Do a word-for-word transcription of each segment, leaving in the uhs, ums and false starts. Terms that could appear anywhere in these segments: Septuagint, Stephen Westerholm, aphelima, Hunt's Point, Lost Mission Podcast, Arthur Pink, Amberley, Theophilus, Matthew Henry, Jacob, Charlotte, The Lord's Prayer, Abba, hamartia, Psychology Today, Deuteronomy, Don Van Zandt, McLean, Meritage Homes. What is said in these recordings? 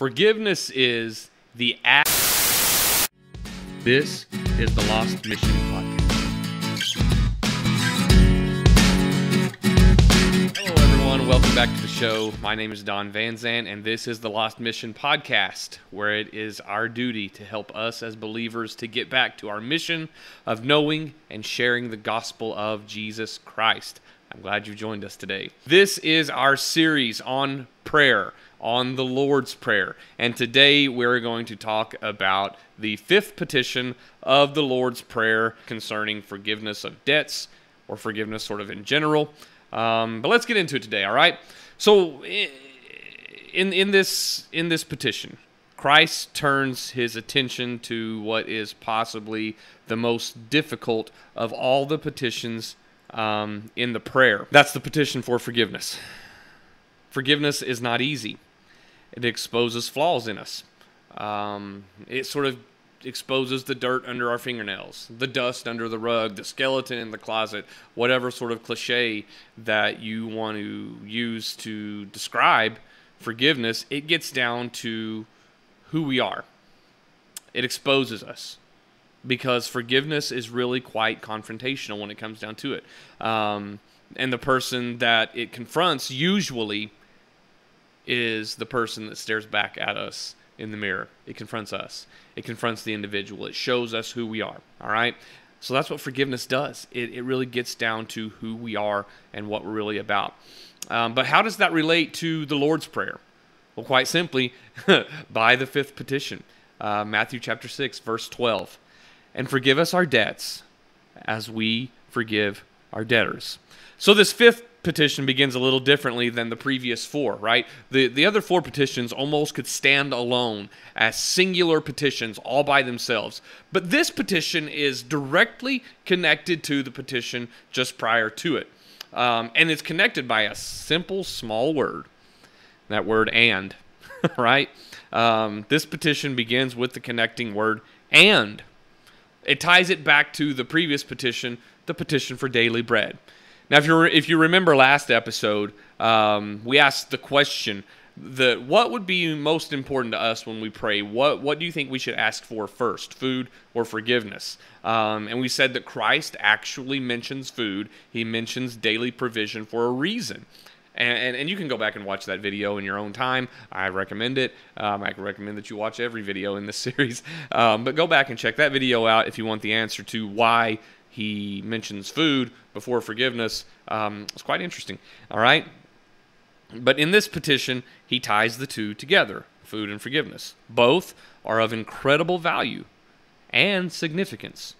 Forgiveness is the act. This is the Lost Mission Podcast. Hello, everyone. Welcome back to the show. My name is Don Van Zandt, and this is the Lost Mission Podcast, where it is our duty to help us as believers to get back to our mission of knowing and sharing the gospel of Jesus Christ. I'm glad you joined us today. This is our series on prayer, on the Lord's Prayer. And today we're going to talk about the fifth petition of the Lord's Prayer concerning forgiveness of debts, or forgiveness sort of in general. Um, but let's get into it today, all right? So in, in, this, in this petition, Christ turns his attention to what is possibly the most difficult of all the petitions Um, in the prayer. That's the petition for forgiveness. Forgiveness is not easy. It exposes flaws in us. Um, it sort of exposes the dirt under our fingernails, the dust under the rug, the skeleton in the closet, whatever sort of cliche that you want to use to describe forgiveness. It gets down to who we are. It exposes us. Because forgiveness is really quite confrontational when it comes down to it. Um, and the person that it confronts usually is the person that stares back at us in the mirror. It confronts us. It confronts the individual. It shows us who we are, all right? So that's what forgiveness does. It, it really gets down to who we are and what we're really about. Um, but how does that relate to the Lord's Prayer? Well, quite simply, by the fifth petition, uh, Matthew chapter six, verse twelve. And forgive us our debts as we forgive our debtors. So this fifth petition begins a little differently than the previous four, right? The, the other four petitions almost could stand alone as singular petitions all by themselves. But this petition is directly connected to the petition just prior to it. Um, and it's connected by a simple, small word. That word, and, right? Um, this petition begins with the connecting word, and. It ties it back to the previous petition, the petition for daily bread. Now, if you if you remember last episode, um, we asked the question, the, what would be most important to us when we pray? What, what do you think we should ask for first, food or forgiveness? Um, and we said that Christ actually mentions food. He mentions daily provision for a reason. And, and, and you can go back and watch that video in your own time. I recommend it. Um, I recommend that you watch every video in this series. Um, but go back and check that video out if you want the answer to why he mentions food before forgiveness. Um, it's quite interesting. All right? But in this petition, he ties the two together, food and forgiveness. Both are of incredible value and significance.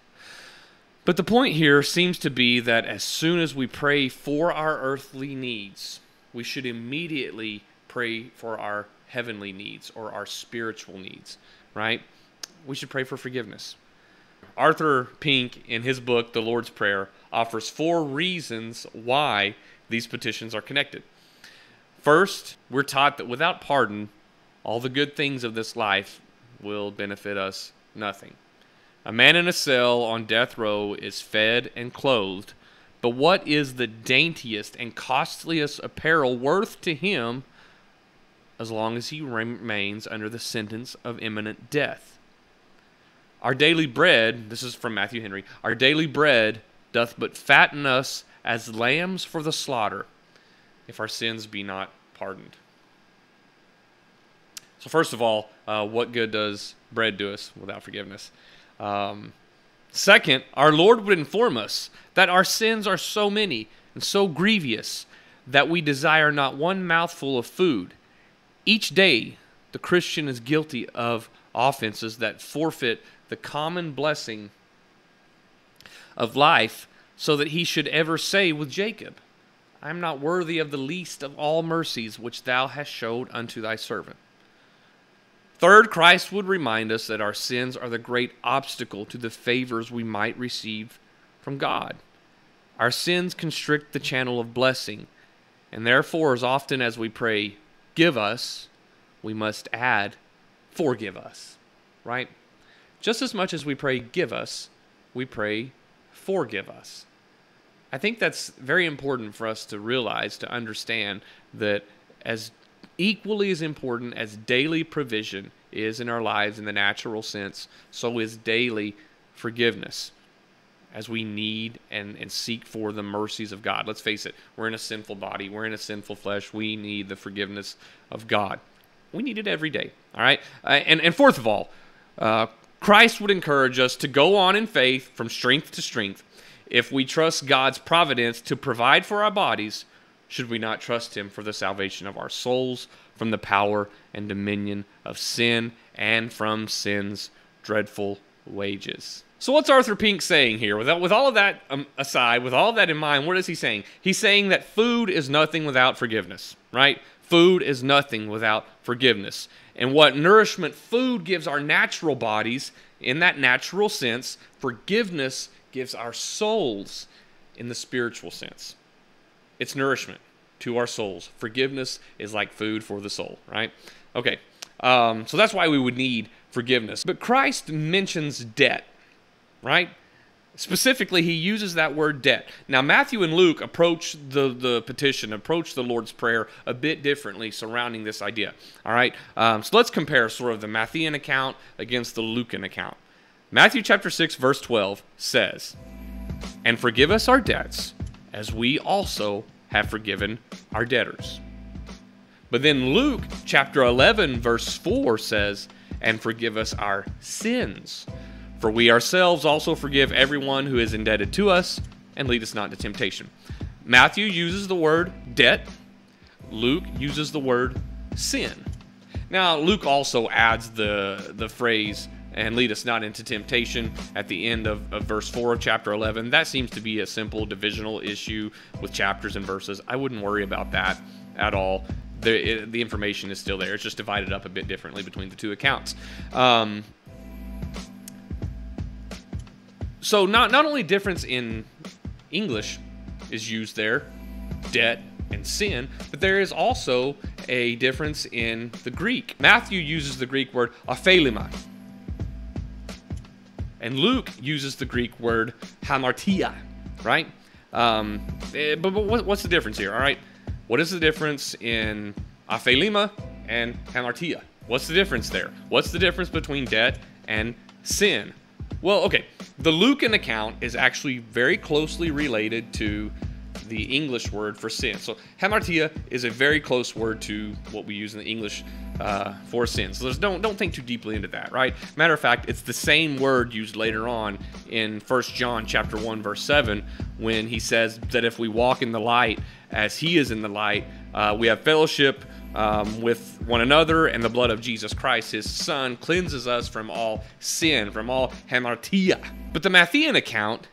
But the point here seems to be that as soon as we pray for our earthly needs, we should immediately pray for our heavenly needs or our spiritual needs, right? We should pray for forgiveness. Arthur Pink, in his book, The Lord's Prayer, offers four reasons why these petitions are connected. First, we're taught that without pardon, all the good things of this life will benefit us nothing. A man in a cell on death row is fed and clothed, but what is the daintiest and costliest apparel worth to him as long as he remains under the sentence of imminent death? Our daily bread, this is from Matthew Henry, our daily bread doth but fatten us as lambs for the slaughter, if our sins be not pardoned. So first of all, uh, what good does bread do us without forgiveness? Um, second, our Lord would inform us that our sins are so many and so grievous that we desire not one mouthful of food. Each day, the Christian is guilty of offenses that forfeit the common blessing of life so that he should ever say with Jacob, I am not worthy of the least of all mercies which thou hast showed unto thy servant. Third, Christ would remind us that our sins are the great obstacle to the favors we might receive from God. Our sins constrict the channel of blessing, and therefore, as often as we pray, give us, we must add, forgive us, right? Just as much as we pray, give us, we pray, forgive us. I think that's very important for us to realize, to understand that as equally as important as daily provision is in our lives in the natural sense, so is daily forgiveness as we need and, and seek for the mercies of God. Let's face it, we're in a sinful body. We're in a sinful flesh. We need the forgiveness of God. We need it every day, all right? Uh, and, and fourth of all, uh, Christ would encourage us to go on in faith from strength to strength if we trust God's providence to provide for our bodies. Should we not trust him for the salvation of our souls from the power and dominion of sin and from sin's dreadful wages? So what's Arthur Pink saying here? With all of that aside, with all of that in mind, what is he saying? He's saying that food is nothing without forgiveness, right? Food is nothing without forgiveness. And what nourishment food gives our natural bodies, in that natural sense, forgiveness gives our souls in the spiritual sense. It's nourishment to our souls. Forgiveness is like food for the soul, right? Okay, um, so that's why we would need forgiveness. But Christ mentions debt, right? Specifically, he uses that word debt. Now, Matthew and Luke approach the, the petition, approach the Lord's Prayer a bit differently surrounding this idea, all right? Um, so let's compare sort of the Matthean account against the Lucan account. Matthew chapter six, verse twelve says, "And forgive us our debts, as we also have forgiven our debtors." But then Luke chapter eleven verse four says, "And forgive us our sins, for we ourselves also forgive everyone who is indebted to us, and lead us not into temptation." Matthew uses the word debt. Luke uses the word sin. Now Luke also adds the, the phrase, "and lead us not into temptation," at the end of, of verse four of chapter eleven. That seems to be a simple divisional issue with chapters and verses. I wouldn't worry about that at all. The, it, the information is still there. It's just divided up a bit differently between the two accounts. Um, so not, not only difference in English is used there, debt and sin, but there is also a difference in the Greek. Matthew uses the Greek word aphelimai, and Luke uses the Greek word hamartia, right? Um, but, but what's the difference here, all right? What is the difference in aphelima and hamartia? What's the difference there? What's the difference between debt and sin? Well, okay, the Lucan account is actually very closely related to the English word for sin. So hamartia is a very close word to what we use in the English uh, for sin. So there's, don't, don't think too deeply into that, right? Matter of fact, it's the same word used later on in First John chapter one, verse seven, when he says that if we walk in the light as he is in the light, uh, we have fellowship um, with one another, and the blood of Jesus Christ, his son, cleanses us from all sin, from all hamartia. But the Matthean account,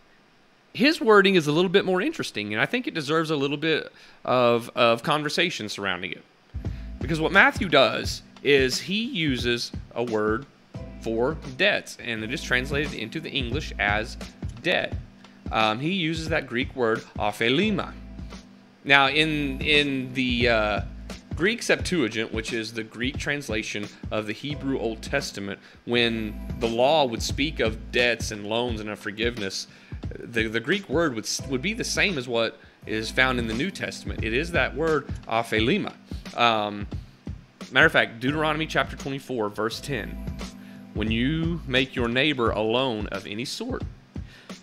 his wording is a little bit more interesting, and I think it deserves a little bit of, of conversation surrounding it. Because what Matthew does is he uses a word for debts, and it is translated into the English as debt. Um, he uses that Greek word, aphelima. Now, in, in the uh, Greek Septuagint, which is the Greek translation of the Hebrew Old Testament, when the law would speak of debts and loans and of forgiveness, The, the Greek word would, would be the same as what is found in the New Testament. It is that word, aphelima. Um, matter of fact, Deuteronomy chapter twenty-four, verse ten. "When you make your neighbor a loan of any sort,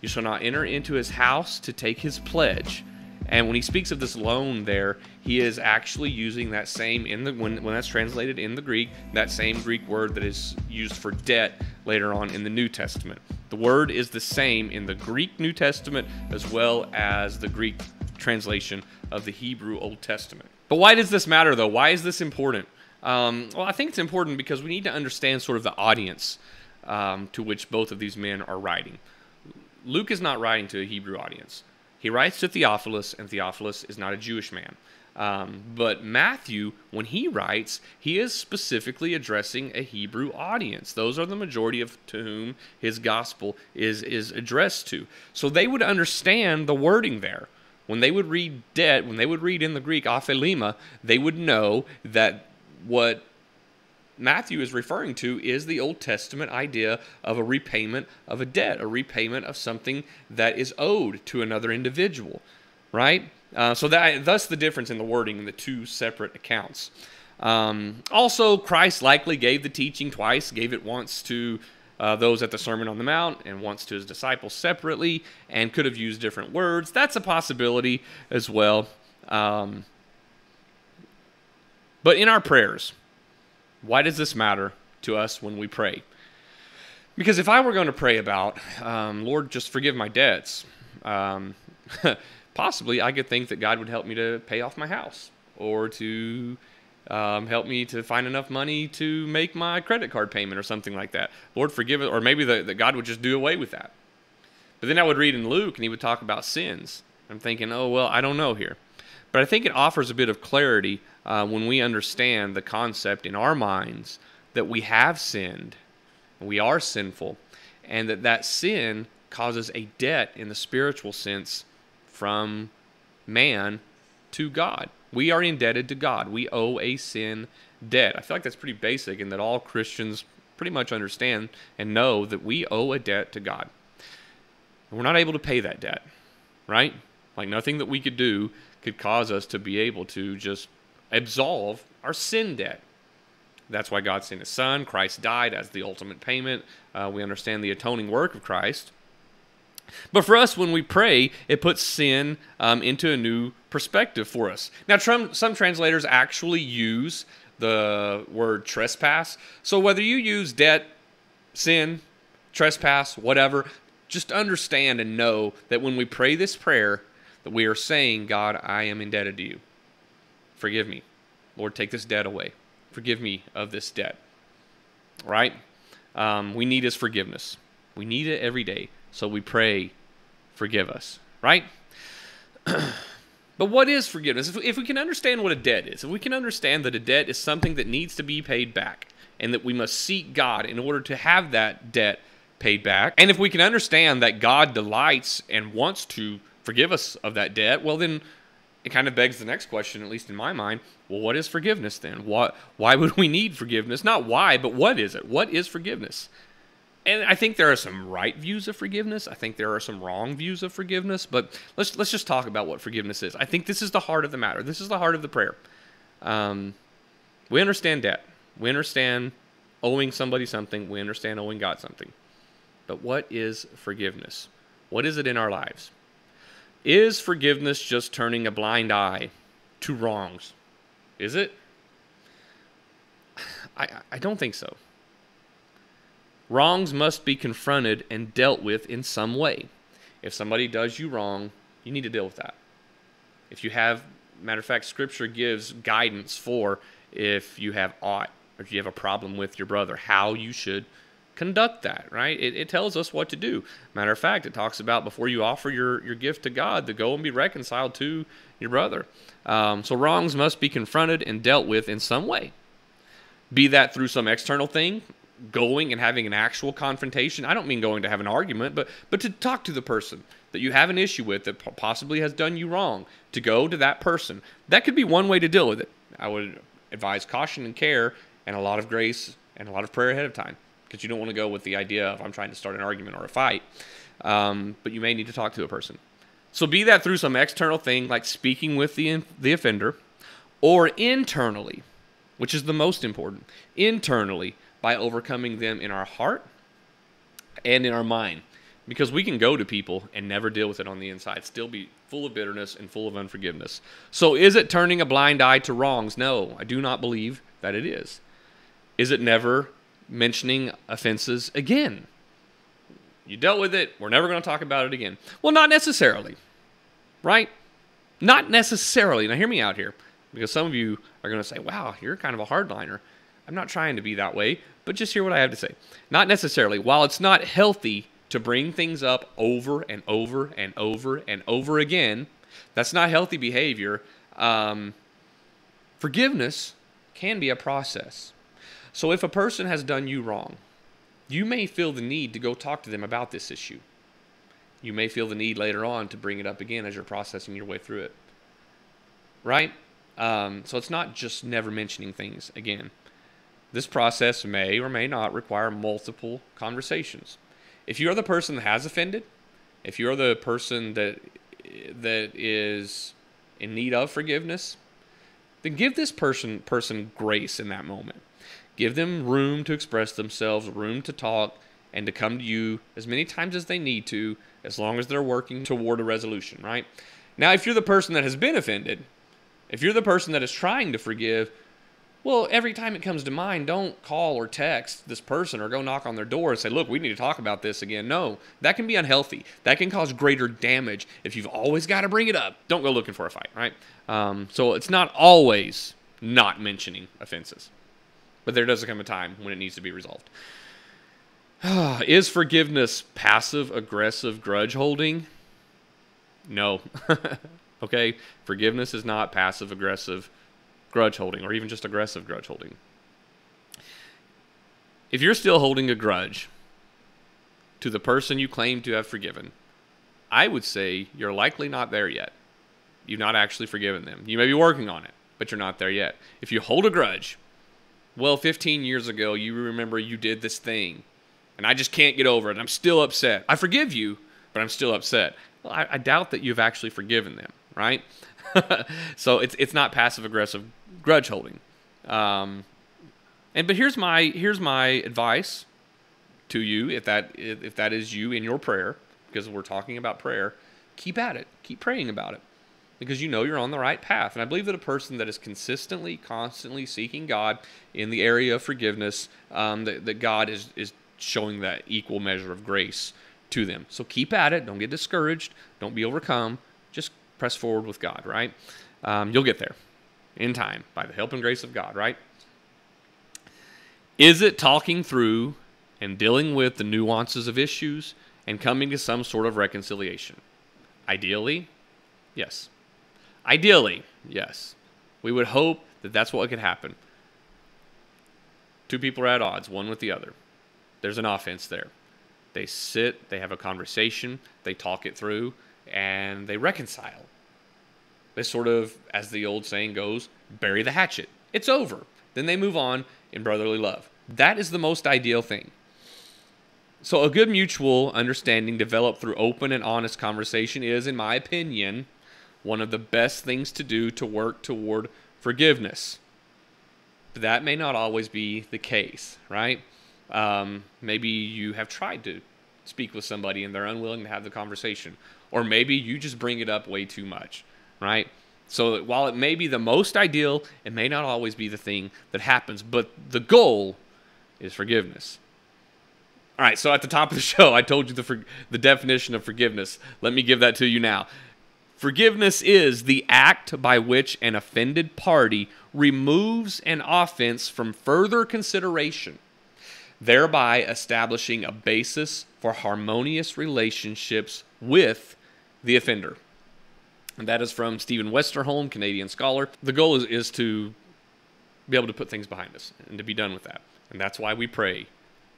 you shall not enter into his house to take his pledge." And when he speaks of this loan there, he is actually using that same, in the when, when that's translated in the Greek, that same Greek word that is used for debt later on in the New Testament. The word is the same in the Greek New Testament as well as the Greek translation of the Hebrew Old Testament. But why does this matter, though? Why is this important? Um, well, I think it's important because we need to understand sort of the audience um, to which both of these men are writing. Luke is not writing to a Hebrew audience. He writes to Theophilus, and Theophilus is not a Jewish man. Um, but Matthew, when he writes, he is specifically addressing a Hebrew audience. Those are the majority of to whom his gospel is, is addressed to. So they would understand the wording there. When they would read debt, when they would read in the Greek, aphelima, they would know that what Matthew is referring to is the Old Testament idea of a repayment of a debt, a repayment of something that is owed to another individual, right? Uh, so that, thus the difference in the wording in the two separate accounts. Um, also, Christ likely gave the teaching twice, gave it once to uh, those at the Sermon on the Mount and once to his disciples separately, and could have used different words. That's a possibility as well. Um, but in our prayers, why does this matter to us when we pray? Because if I were going to pray about, um, Lord, just forgive my debts, um, possibly I could think that God would help me to pay off my house, or to um, help me to find enough money to make my credit card payment or something like that. Lord, forgive it. Or maybe that God would just do away with that. But then I would read in Luke and he would talk about sins. I'm thinking, oh, well, I don't know here. But I think it offers a bit of clarity uh, when we understand the concept in our minds that we have sinned. We are sinful, and that that sin causes a debt in the spiritual sense from man to God. We are indebted to God. We owe a sin debt. I feel like that's pretty basic, and that all Christians pretty much understand and know that we owe a debt to God. And we're not able to pay that debt, right? Like nothing that we could do could cause us to be able to just absolve our sin debt. That's why God sent his son. Christ died as the ultimate payment. Uh, we understand the atoning work of Christ. But for us, when we pray, it puts sin um, into a new perspective for us. Now, tr- some translators actually use the word trespass. So whether you use debt, sin, trespass, whatever, just understand and know that when we pray this prayer, that we are saying, God, I am indebted to you. Forgive me. Lord, take this debt away. Forgive me of this debt, right? Um, we need his forgiveness. We need it every day. So we pray, forgive us, right? But what is forgiveness? If, if we can understand what a debt is, if we can understand that a debt is something that needs to be paid back and that we must seek God in order to have that debt paid back, and if we can understand that God delights and wants to forgive us of that debt, well then, it kind of begs the next question, at least in my mind. Well, what is forgiveness then? What, why would we need forgiveness? Not why, but what is it? What is forgiveness? And I think there are some right views of forgiveness. I think there are some wrong views of forgiveness. But let's let's just talk about what forgiveness is. I think this is the heart of the matter. This is the heart of the prayer. Um, we understand debt. We understand owing somebody something. We understand owing God something. But what is forgiveness? What is it in our lives? Is forgiveness just turning a blind eye to wrongs? Is it? I, I don't think so. Wrongs must be confronted and dealt with in some way. If somebody does you wrong, you need to deal with that. If you have, matter of fact, Scripture gives guidance for if you have ought, or if you have a problem with your brother, how you should conduct that, right? It, it tells us what to do. Matter of fact, it talks about before you offer your, your gift to God, to go and be reconciled to your brother. Um, so wrongs must be confronted and dealt with in some way. Be that through some external thing, going and having an actual confrontation. I don't mean going to have an argument, but, but to talk to the person that you have an issue with that possibly has done you wrong, to go to that person. That could be one way to deal with it. I would advise caution and care and a lot of grace and a lot of prayer ahead of time. Because you don't want to go with the idea of I'm trying to start an argument or a fight. Um, but you may need to talk to a person. So be that through some external thing like speaking with the, the offender, or internally, which is the most important, internally by overcoming them in our heart and in our mind. Because we can go to people and never deal with it on the inside, still be full of bitterness and full of unforgiveness. So is it turning a blind eye to wrongs? No, I do not believe that it is. Is it never mentioning offenses again? You dealt with it. We're never going to talk about it again. Well, not necessarily, right? Not necessarily. Now, hear me out here, because some of you are going to say, wow, you're kind of a hardliner. I'm not trying to be that way, but just hear what I have to say. Not necessarily. While it's not healthy to bring things up over and over and over and over again, that's not healthy behavior. Um, forgiveness can be a process. So if a person has done you wrong, you may feel the need to go talk to them about this issue. You may feel the need later on to bring it up again as you're processing your way through it, right? Um, so it's not just never mentioning things again. This process may or may not require multiple conversations. If you are the person that has offended, if you are the person that that is in need of forgiveness, then give this person person grace in that moment. Give them room to express themselves, room to talk, and to come to you as many times as they need to, as long as they're working toward a resolution, right? Now, if you're the person that has been offended, if you're the person that is trying to forgive, well, every time it comes to mind, don't call or text this person or go knock on their door and say, look, we need to talk about this again. No, that can be unhealthy. That can cause greater damage if you've always got to bring it up. Don't go looking for a fight, right? Um, so it's not always not mentioning offenses. But there does come a time when it needs to be resolved. Is forgiveness passive-aggressive grudge holding? No. Okay? Forgiveness is not passive-aggressive grudge holding, or even just aggressive grudge holding. If you're still holding a grudge to the person you claim to have forgiven, I would say you're likely not there yet. You've not actually forgiven them. You may be working on it, but you're not there yet. If you hold a grudge, well, fifteen years ago, you remember you did this thing, and I just can't get over it, and I'm still upset. I forgive you, but I'm still upset. Well, I, I doubt that you've actually forgiven them, right? So it's it's not passive-aggressive grudge holding, um, and but here's my here's my advice to you, if that if that is you in your prayer, because we're talking about prayer, keep at it, keep praying about it, because you know you're on the right path. And I believe that a person that is consistently, constantly seeking God in the area of forgiveness, um, that that God is is showing that equal measure of grace to them. So keep at it. Don't get discouraged. Don't be overcome. Just press forward with God, right? Um, you'll get there in time by the help and grace of God, right? Is it talking through and dealing with the nuances of issues and coming to some sort of reconciliation? Ideally, yes. Ideally, yes. We would hope that that's what could happen. Two people are at odds, one with the other. There's an offense there. They sit, they have a conversation, they talk it through, and they reconcile. They sort of, as the old saying goes, bury the hatchet. It's over. Then they move on in brotherly love. That is the most ideal thing. So a good mutual understanding developed through open and honest conversation is, in my opinion, one of the best things to do to work toward forgiveness. But that may not always be the case, right? Um, maybe you have tried to speak with somebody and they're unwilling to have the conversation. Or maybe you just bring it up way too much, right? So while it may be the most ideal, it may not always be the thing that happens. But the goal is forgiveness. All right, so at the top of the show, I told you the, for, the definition of forgiveness. Let me give that to you now. Forgiveness is the act by which an offended party removes an offense from further consideration, thereby establishing a basis for harmonious relationships with the offender. And that is from Stephen Westerholm, Canadian scholar. The goal is, is to be able to put things behind us and to be done with that. And that's why we pray,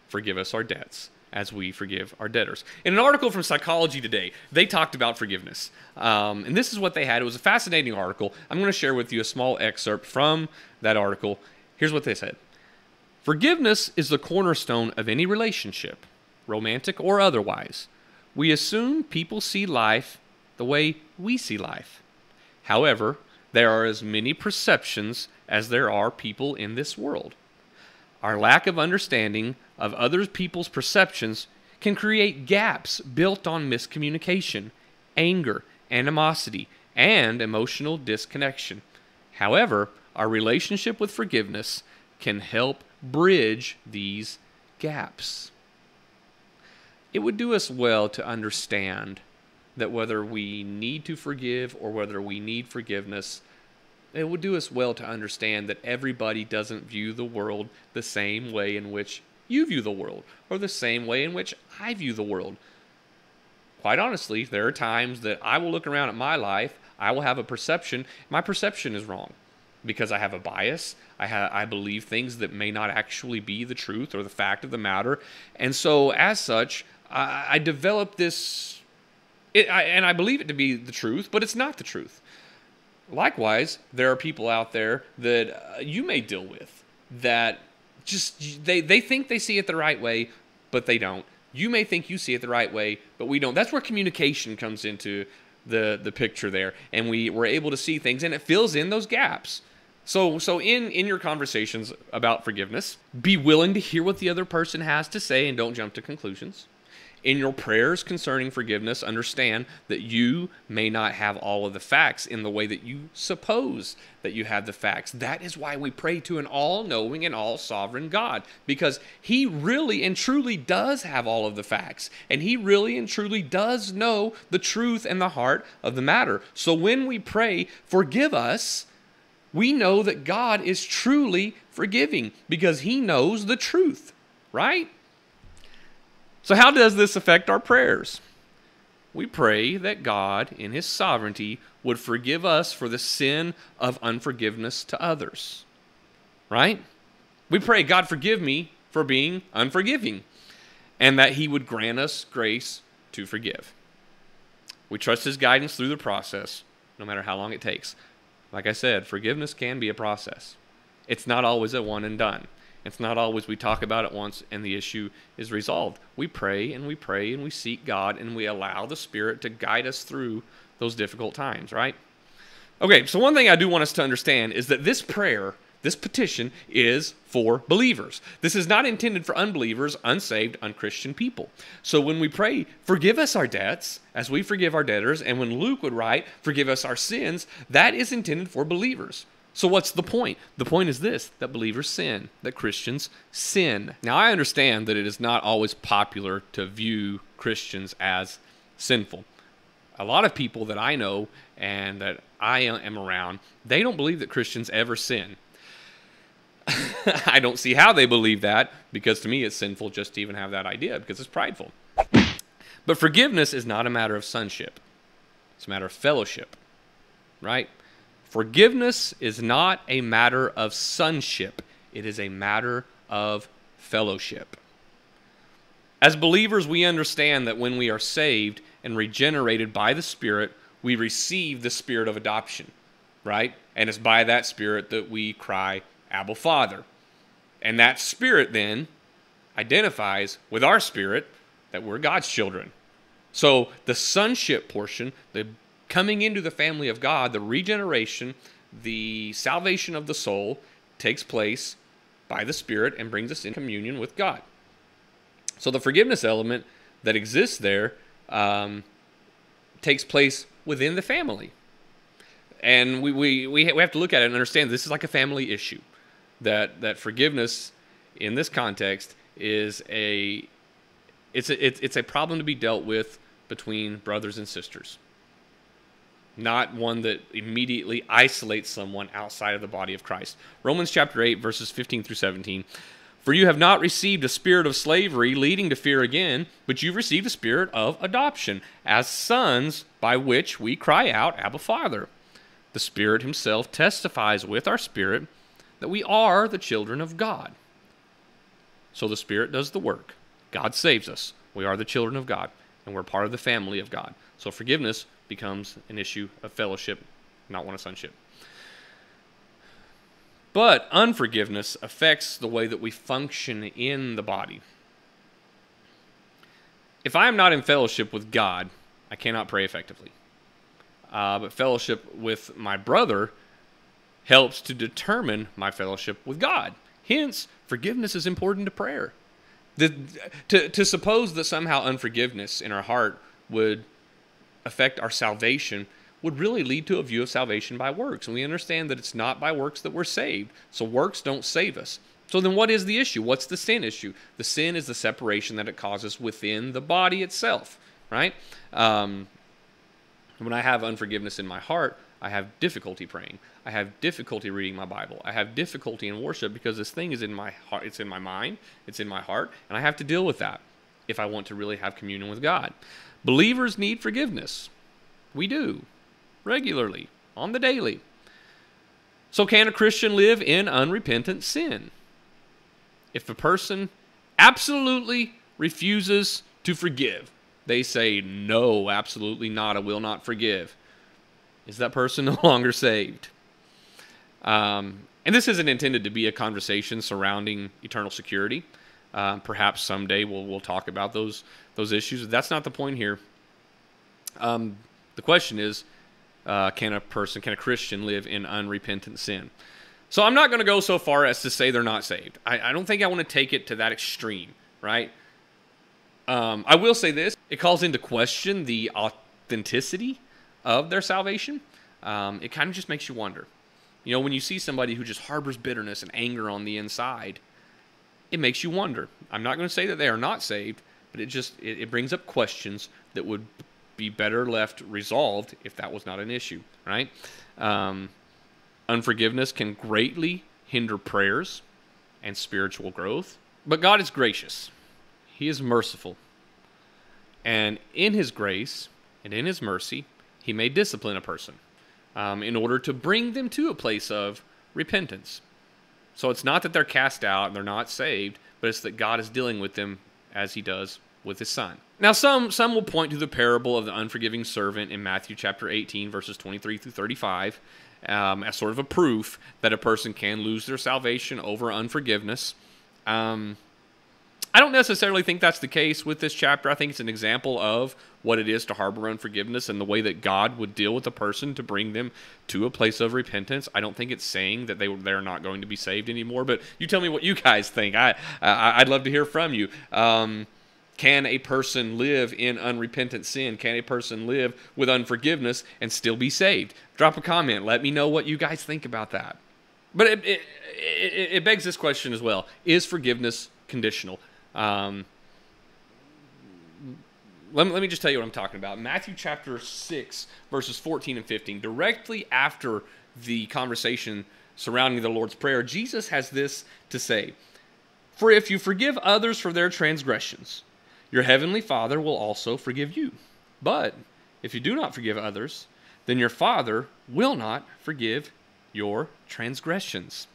forgive us our debts as we forgive our debtors. In an article from Psychology Today, they talked about forgiveness. Um, and this is what they had. It was a fascinating article. I'm going to share with you a small excerpt from that article. Here's what they said. Forgiveness is the cornerstone of any relationship, romantic or otherwise. We assume people see life the way we see life. However, there are as many perceptions as there are people in this world. Our lack of understanding of other people's perceptions can create gaps built on miscommunication, anger, animosity, and emotional disconnection. However, our relationship with forgiveness can help bridge these gaps. It would do us well to understand that whether we need to forgive or whether we need forgiveness, it would do us well to understand that everybody doesn't view the world the same way in which you view the world or the same way in which I view the world. Quite honestly, there are times that I will look around at my life, I will have a perception, my perception is wrong because I have a bias, I, ha I believe things that may not actually be the truth or the fact of the matter, and so as such, I developed this, it, I, and I believe it to be the truth, but it's not the truth. Likewise, there are people out there that uh, you may deal with that just, they, they think they see it the right way, but they don't. You may think you see it the right way, but we don't. That's where communication comes into the, the picture there, and we, we're able to see things, and it fills in those gaps. So, so in, in your conversations about forgiveness, be willing to hear what the other person has to say and don't jump to conclusions. In your prayers concerning forgiveness, understand that you may not have all of the facts in the way that you suppose that you have the facts. That is why we pray to an all-knowing and all-sovereign God, because he really and truly does have all of the facts, and he really and truly does know the truth and the heart of the matter. So when we pray, forgive us, we know that God is truly forgiving because he knows the truth, right? So how does this affect our prayers? We pray that God, in his sovereignty, would forgive us for the sin of unforgiveness to others, right? We pray, God, forgive me for being unforgiving, and that he would grant us grace to forgive. We trust his guidance through the process, no matter how long it takes. Like I said, forgiveness can be a process. It's not always a one and done. It's not always we talk about it once and the issue is resolved. We pray and we pray and we seek God and we allow the Spirit to guide us through those difficult times, right? Okay, so one thing I do want us to understand is that this prayer, this petition, is for believers. This is not intended for unbelievers, unsaved, unchristian people. So when we pray, forgive us our debts as we forgive our debtors, and when Luke would write, forgive us our sins, that is intended for believers. So what's the point? The point is this, that believers sin, that Christians sin. Now, I understand that it is not always popular to view Christians as sinful. A lot of people that I know and that I am around, they don't believe that Christians ever sin. I don't see how they believe that, because to me it's sinful just to even have that idea, because it's prideful. But forgiveness is not a matter of sonship. It's a matter of fellowship, right? Forgiveness is not a matter of sonship. It is a matter of fellowship. As believers, we understand that when we are saved and regenerated by the Spirit, we receive the Spirit of adoption, right? And it's by that Spirit that we cry, Abba, Father. And that Spirit then identifies with our spirit that we're God's children. So the sonship portion, the coming into the family of God, the regeneration, the salvation of the soul, takes place by the Spirit and brings us in communion with God. So the forgiveness element that exists there um, takes place within the family. And we, we, we have to look at it and understand this is like a family issue, that, that forgiveness in this context is a, it's a, it's a problem to be dealt with between brothers and sisters. Not one that immediately isolates someone outside of the body of Christ. Romans chapter eight, verses fifteen through seventeen. For you have not received a spirit of slavery leading to fear again, but you've received a spirit of adoption as sons, by which we cry out, Abba, Father. The Spirit himself testifies with our spirit that we are the children of God. So the Spirit does the work. God saves us. We are the children of God, and we're part of the family of God. So forgiveness becomes an issue of fellowship, not one of sonship. But unforgiveness affects the way that we function in the body. If I am not in fellowship with God, I cannot pray effectively. Uh, but fellowship with my brother helps to determine my fellowship with God. Hence, forgiveness is important to prayer. The, to, to suppose that somehow unforgiveness in our heart would affect our salvation would really lead to a view of salvation by works. And we understand that it's not by works that we're saved. So works don't save us. So then what is the issue? What's the sin issue? The sin is the separation that it causes within the body itself, right? Um, when I have unforgiveness in my heart, I have difficulty praying. I have difficulty reading my Bible. I have difficulty in worship, because this thing is in my heart. It's in my mind. It's in my heart. And I have to deal with that if I want to really have communion with God. Believers need forgiveness. We do, regularly, on the daily. So can a Christian live in unrepentant sin? If a person absolutely refuses to forgive, they say, no, absolutely not, I will not forgive, is that person no longer saved? Um, and this isn't intended to be a conversation surrounding eternal security. Uh, perhaps someday we'll we'll talk about those those issues. That's not the point here. Um, the question is, uh, can a person, can a Christian live in unrepentant sin? So I'm not going to go so far as to say they're not saved. I, I don't think I want to take it to that extreme, right? Um, I will say this. It calls into question the authenticity of their salvation. Um, it kind of just makes you wonder. You know, when you see somebody who just harbors bitterness and anger on the inside, it makes you wonder. I'm not going to say that they are not saved, but it just it, it brings up questions that would be better left resolved if that was not an issue, right? Um, unforgiveness can greatly hinder prayers and spiritual growth. But God is gracious. He is merciful. And in His grace and in His mercy, He may discipline a person um, in order to bring them to a place of repentance. So it's not that they're cast out and they're not saved, but it's that God is dealing with them as He does with His Son. Now, some some will point to the parable of the unforgiving servant in Matthew chapter eighteen, verses twenty-three through thirty-five, um, as sort of a proof that a person can lose their salvation over unforgiveness. Um, I don't necessarily think that's the case with this chapter. I think it's an example of what it is to harbor unforgiveness and the way that God would deal with a person to bring them to a place of repentance. I don't think it's saying that they, they're not going to be saved anymore, but you tell me what you guys think. I, I, I'd love to hear from you. Um, Can a person live in unrepentant sin? Can a person live with unforgiveness and still be saved? Drop a comment. Let me know what you guys think about that. But it, it, it, it begs this question as well. Is forgiveness conditional? Um, let, me, let me just tell you what I'm talking about. Matthew chapter six, verses fourteen and fifteen. Directly after the conversation surrounding the Lord's Prayer, Jesus has this to say. For if you forgive others for their transgressions, your heavenly Father will also forgive you. But if you do not forgive others, then your Father will not forgive your transgressions.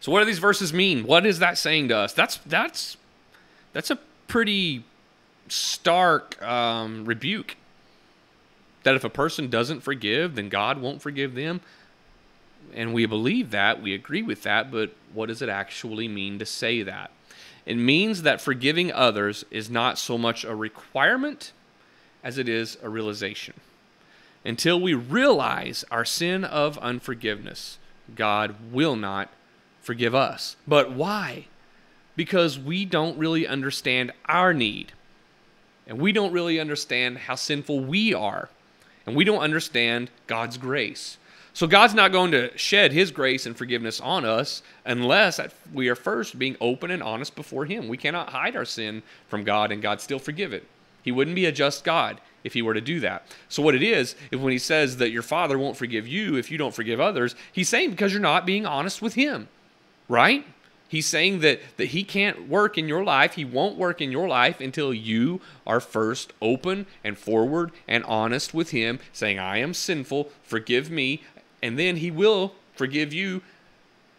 So what do these verses mean? What is that saying to us? That's that's that's a pretty stark um, rebuke. That if a person doesn't forgive, then God won't forgive them. And we believe that, we agree with that, but what does it actually mean to say that? It means that forgiving others is not so much a requirement as it is a realization. Until we realize our sin of unforgiveness, God will not forgive us. But why? Because we don't really understand our need. And we don't really understand how sinful we are. And we don't understand God's grace. So God's not going to shed His grace and forgiveness on us unless we are first being open and honest before Him. We cannot hide our sin from God and God still forgive it. He wouldn't be a just God if He were to do that. So what it is, if when He says that your Father won't forgive you if you don't forgive others, He's saying because you're not being honest with Him, right? He's saying that, that He can't work in your life, He won't work in your life until you are first open and forward and honest with Him, saying, I am sinful, forgive me. And then He will forgive you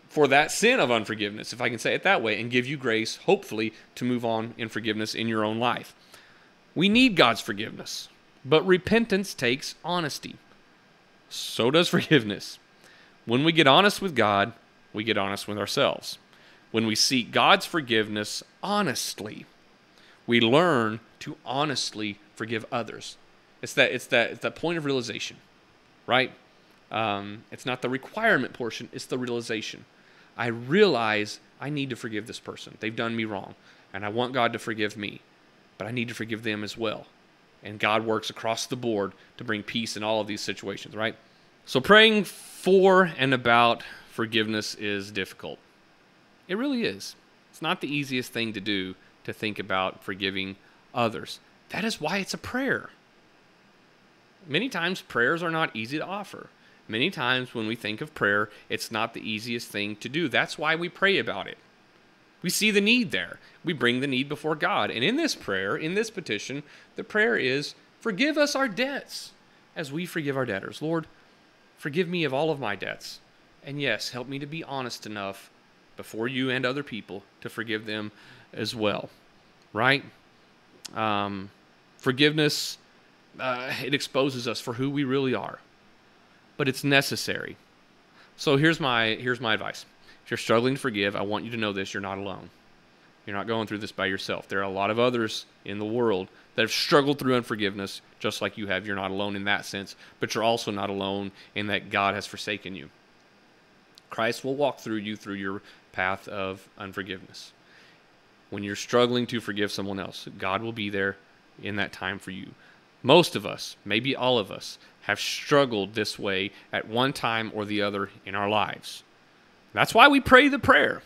for that sin of unforgiveness, if I can say it that way, and give you grace, hopefully, to move on in forgiveness in your own life. We need God's forgiveness, but repentance takes honesty. So does forgiveness. When we get honest with God, we get honest with ourselves. When we seek God's forgiveness honestly, we learn to honestly forgive others. It's that, it's that, it's that point of realization, right? Um, it's not the requirement portion, it's the realization. I realize I need to forgive this person. They've done me wrong, and I want God to forgive me, but I need to forgive them as well. And God works across the board to bring peace in all of these situations, right? So praying for and about forgiveness is difficult. It really is. It's not the easiest thing to do, to think about forgiving others. That is why it's a prayer. Many times prayers are not easy to offer. Many times when we think of prayer, it's not the easiest thing to do. That's why we pray about it. We see the need there. We bring the need before God. And in this prayer, in this petition, the prayer is, forgive us our debts as we forgive our debtors. Lord, forgive me of all of my debts. And yes, help me to be honest enough before you and other people to forgive them as well. Right? Um, forgiveness, uh, it exposes us for who we really are. But it's necessary. So here's my here's my advice. If you're struggling to forgive, I want you to know this. You're not alone. You're not going through this by yourself. There are a lot of others in the world that have struggled through unforgiveness just like you have. You're not alone in that sense, but you're also not alone in that God has forsaken you. Christ will walk through you through your path of unforgiveness. When you're struggling to forgive someone else, God will be there in that time for you. Most of us, maybe all of us, have struggled this way at one time or the other in our lives. That's why we pray the prayer,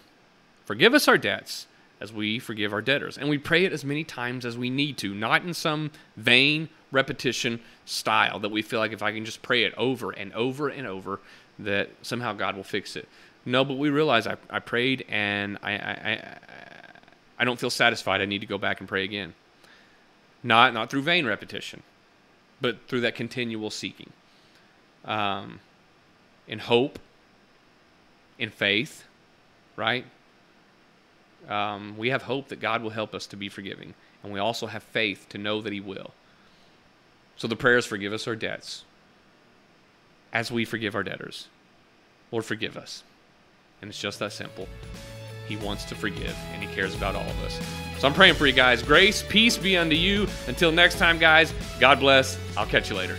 forgive us our debts as we forgive our debtors. And we pray it as many times as we need to, not in some vain repetition style that we feel like if I can just pray it over and over and over, that somehow God will fix it. No, but we realize I, I prayed and I, I, I, I don't feel satisfied. I need to go back and pray again. Not, not through vain repetition, but through that continual seeking. Um, in hope, in faith, right? Um, we have hope that God will help us to be forgiving. And we also have faith to know that he will. So the prayers forgive us our debts as we forgive our debtors. Lord, forgive us. And it's just that simple. He wants to forgive, and he cares about all of us. So I'm praying for you guys. Grace, peace be unto you. Until next time, guys, God bless. I'll catch you later.